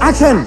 ¡Action!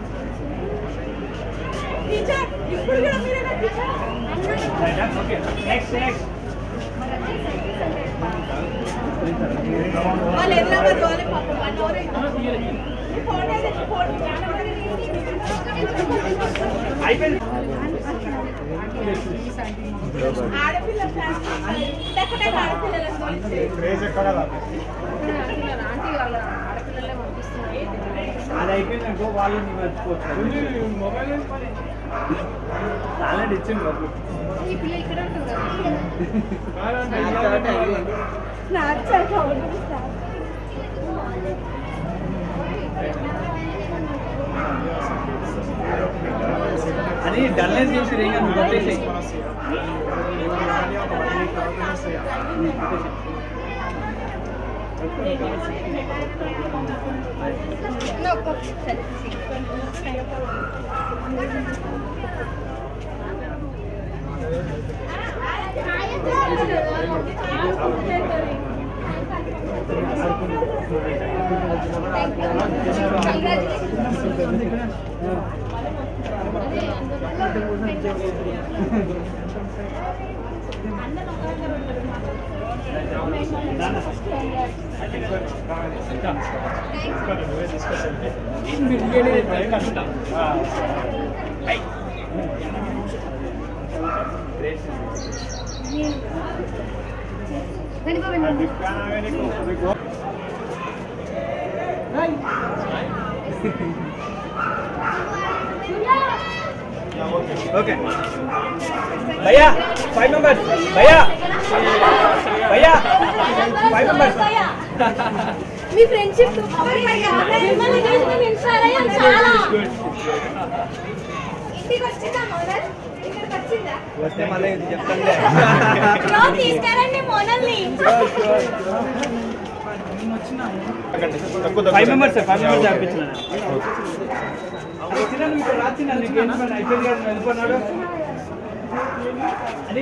Next. वाले इलाहाबाद वाले पापा वाले और ये फोन है ये फोन जाना वाले नहीं आईपैड आरपी लगता है देखो ना आरपी लगता है क्रेज़ करा ला आंटी वाला आरपी लगता है वापस आधा आईपैड में दो वाले निवास को मोबाइल ताला डिचन बाबू ये पिला इकड़ा तो अरे डरने से उसे रहेगा मुद्दे से Thank you. Okay. भैया, 5 members. भैया, 5 members. मी friendship तो बहुत बढ़िया है. मेरे लिए तो इंसान है इंसाना. इतनी कच्ची था मोनल, इतनी कच्ची था. वैसे माले जब तक ले. नो तीस कारण ने मोनल नहीं. फाइव मेंबर्स आप पिछला ना अरे चिना नहीं कर रात चिना लेकिन ना आईपीएल का मेलबर्न आड़ा अरे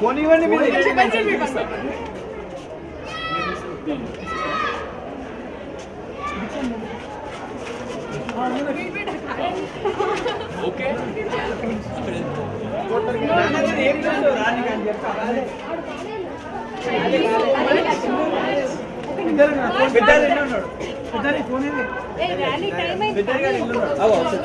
कौन इवन ने मिले ओके इधर फोन है